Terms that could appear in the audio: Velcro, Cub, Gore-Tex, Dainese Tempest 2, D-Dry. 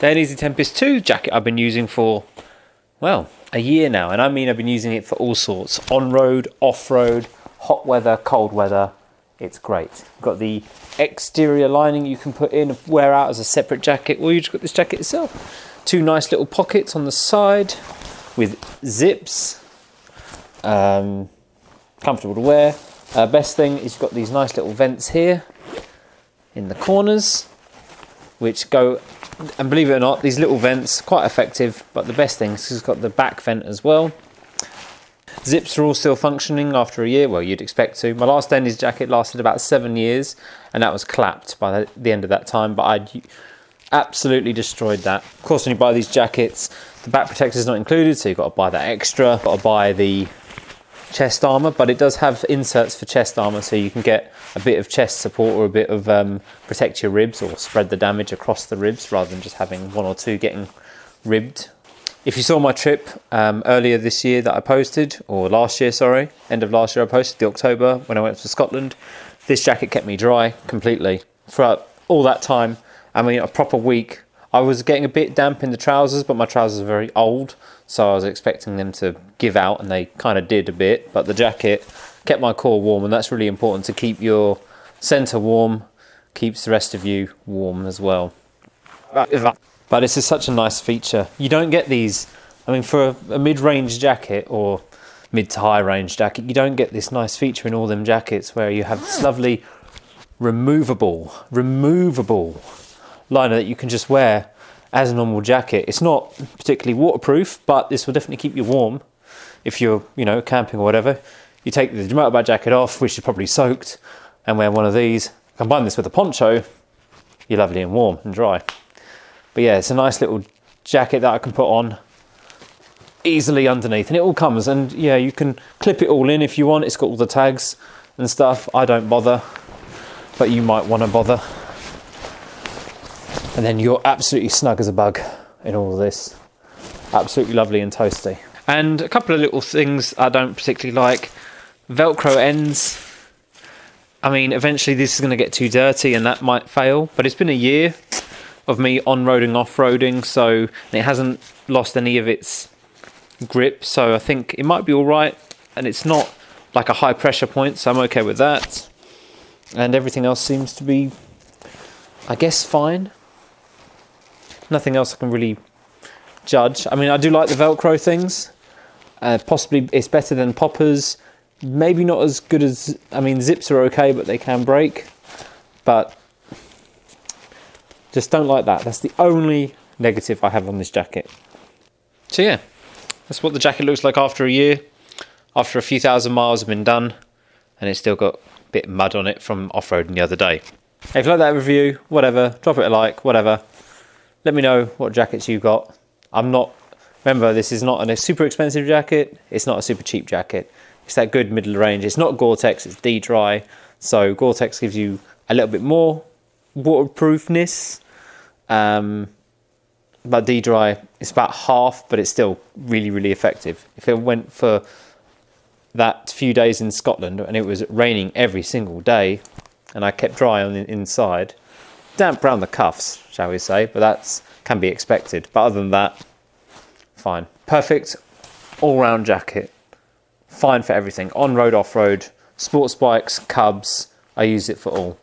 Dainese Tempest 2 jacket I've been using for, well, a year now. And I mean I've been using it for all sorts. On-road, off-road, hot weather, cold weather. It's great. You've got the exterior lining you can put in and wear out as a separate jacket, or you just got this jacket itself. Two nice little pockets on the side with zips. Comfortable to wear. Best thing is you've got these nice little vents here in the corners, which go, and believe it or not, these little vents, quite effective, but the best thing is it's got the back vent as well. Zips are all still functioning after a year. Well, you'd expect to. My last Dainese jacket lasted about 7 years, and that was clapped by the end of that time, but I'd absolutely destroyed that. Of course, when you buy these jackets, the back protector is not included, so you've got to buy that extra. You've got to buy the chest armor, but it does have inserts for chest armor, so you can get a bit of chest support or a bit of protect your ribs or spread the damage across the ribs rather than just having one or two getting ribbed. If you saw my trip earlier this year that I posted, or last year, sorry, end of last year, I posted the October when I went to Scotland. This jacket kept me dry completely throughout all that time. I mean, a proper week. I was getting a bit damp in the trousers, but my trousers are very old, so I was expecting them to give out, and they kind of did a bit, but the jacket kept my core warm, and that's really important, to keep your centre warm, keeps the rest of you warm as well. But this is such a nice feature. You don't get these, I mean, for a mid-range jacket or mid to high-range jacket, you don't get this nice feature in all them jackets where you have this lovely removable liner that you can just wear as a normal jacket. It's not particularly waterproof, but this will definitely keep you warm if you're, you know, camping or whatever. You take the motorbike jacket off, which is probably soaked, and wear one of these. Combine this with a poncho, you're lovely and warm and dry. But yeah, it's a nice little jacket that I can put on easily underneath, and it all comes, and yeah, you can clip it all in if you want. It's got all the tags and stuff. I don't bother, but you might want to bother. And then you're absolutely snug as a bug in all of this. Absolutely lovely and toasty. And a couple of little things I don't particularly like. Velcro ends. I mean, eventually this is going to get too dirty and that might fail. But it's been a year of me on-roading, off-roading. So it hasn't lost any of its grip. So I think it might be all right. And it's not like a high pressure point, so I'm okay with that. And everything else seems to be, I guess, fine. Nothing else I can really judge. I mean, I do like the Velcro things. Possibly it's better than poppers. Maybe not as good as, I mean, zips are okay, but they can break. But just don't like that. That's the only negative I have on this jacket. So yeah, that's what the jacket looks like after a year. After a few thousand miles have been done. And it's still got a bit of mud on it from off-roading the other day. Hey, if you like that review, whatever, drop it a like, whatever. Let me know what jackets you got. Remember, this is not a super expensive jacket. It's not a super cheap jacket. It's that good middle range. It's not Gore-Tex, it's D-Dry. So Gore-Tex gives you a little bit more waterproofness. But D-Dry, it's about half, but it's still really, really effective. If it went for that few days in Scotland and it was raining every single day and I kept dry on the inside, damp round the cuffs, shall we say, but that can be expected. But other than that, fine. Perfect all-round jacket. Fine for everything. On-road, off-road, sports bikes, cubs. I use it for all.